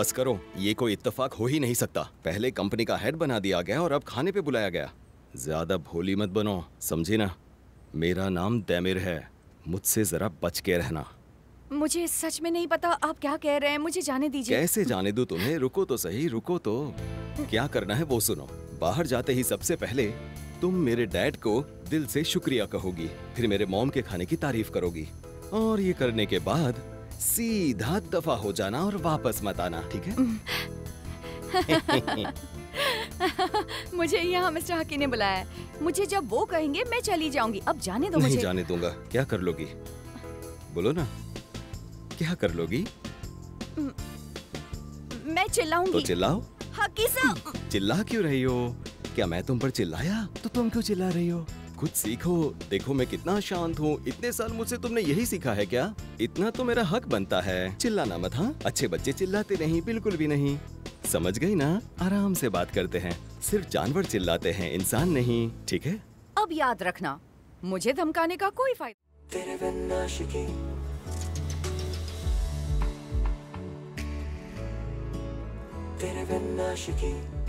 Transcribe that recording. बस करो, ये कोई इत्तेफाक हो ही नहीं सकता। पहले कंपनी का हेड बना दिया गया और अब खाने पे बुलाया गया। ज्यादा भोली मत बनो, समझी ना? मेरा नाम देमिर है, मुझसे जरा बच के रहना। मुझे सच में नहीं पता आप क्या कह रहे हैं, मुझे जाने दीजिए। कैसे जाने दूं तुम्हें? रुको तो सही, रुको तो। क्या करना है वो सुनो। बाहर जाते ही सबसे पहले तुम मेरे डैड को दिल से शुक्रिया कहोगी, फिर मेरे मॉम के खाने की तारीफ करोगी, और ये करने के बाद सीधा दफा हो जाना और वापस मत आना, ठीक है? मुझे यहाँ मिस्टर हकी ने बुलाया, मुझे जब वो कहेंगे मैं चली जाऊंगी। अब जाने दो मुझे। नहीं जाने दूंगा। क्या कर लोगी बोलो ना, क्या कर लोगी? मैं चिल्लाऊंगी। तो चिल्लाओ। हकी साहब, चिल्ला क्यों रही हो? क्या मैं तुम पर चिल्लाया? तो तुम क्यों चिल्ला रही हो? कुछ सीखो। देखो मैं कितना शांत हूँ, इतने साल मुझसे तुमने यही सीखा है क्या? इतना तो मेरा हक बनता है। चिल्लाना मत, हाँ? अच्छे बच्चे चिल्लाते नहीं, बिल्कुल भी नहीं। समझ गई ना? आराम से बात करते हैं। सिर्फ जानवर चिल्लाते हैं, इंसान नहीं, ठीक है? अब याद रखना, मुझे धमकाने का कोई फायदा। तेरे बिन आशिकी।